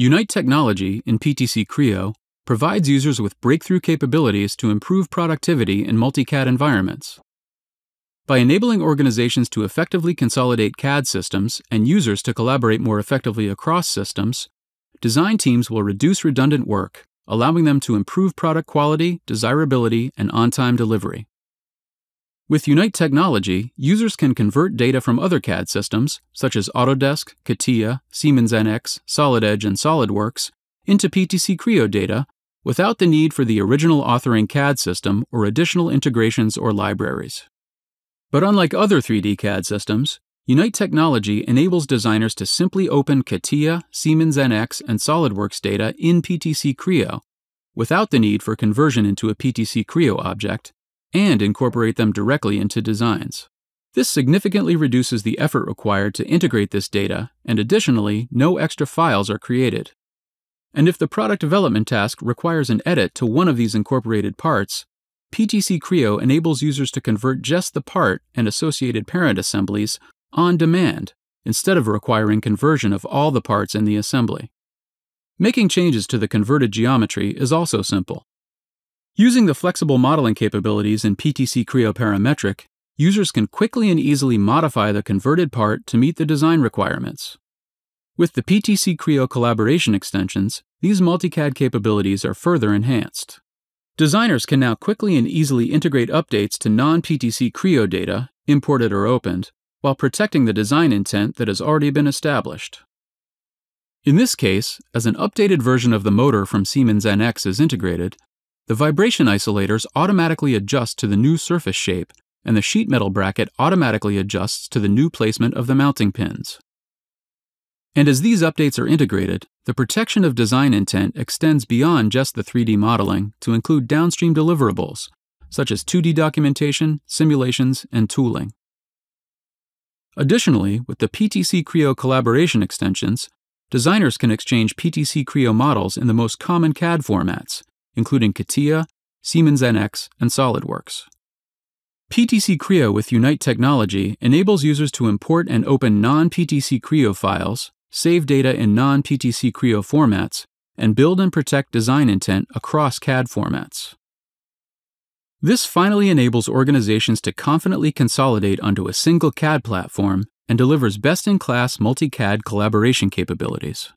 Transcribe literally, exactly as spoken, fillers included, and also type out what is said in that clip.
Unite Technology in P T C Creo provides users with breakthrough capabilities to improve productivity in multi-C A D environments. By enabling organizations to effectively consolidate C A D systems and users to collaborate more effectively across systems, design teams will reduce redundant work, allowing them to improve product quality, desirability, and on-time delivery. With Unite Technology, users can convert data from other C A D systems, such as Autodesk, CATIA, Siemens N X, Solid Edge, and SolidWorks, into P T C Creo data without the need for the original authoring C A D system or additional integrations or libraries. But unlike other three D C A D systems, Unite Technology enables designers to simply open CATIA, Siemens N X, and SolidWorks data in P T C Creo without the need for conversion into a P T C Creo object, and incorporate them directly into designs. This significantly reduces the effort required to integrate this data, and additionally, no extra files are created. And if the product development task requires an edit to one of these incorporated parts, P T C Creo enables users to convert just the part and associated parent assemblies on demand, instead of requiring conversion of all the parts in the assembly. Making changes to the converted geometry is also simple. Using the flexible modeling capabilities in P T C Creo Parametric, users can quickly and easily modify the converted part to meet the design requirements. With the P T C Creo collaboration extensions, these multi-C A D capabilities are further enhanced. Designers can now quickly and easily integrate updates to non-P T C Creo data, imported or opened, while protecting the design intent that has already been established. In this case, as an updated version of the motor from Siemens N X is integrated, the vibration isolators automatically adjust to the new surface shape, and the sheet metal bracket automatically adjusts to the new placement of the mounting pins. And as these updates are integrated, the protection of design intent extends beyond just the three D modeling to include downstream deliverables, such as two D documentation, simulations, and tooling. Additionally, with the P T C Creo collaboration extensions, designers can exchange P T C Creo models in the most common C A D formats, including CATIA, Siemens N X, and SolidWorks. P T C Creo with Unite Technology enables users to import and open non-P T C Creo files, save data in non-P T C Creo formats, and build and protect design intent across C A D formats. This finally enables organizations to confidently consolidate onto a single C A D platform and delivers best-in-class multi-C A D collaboration capabilities.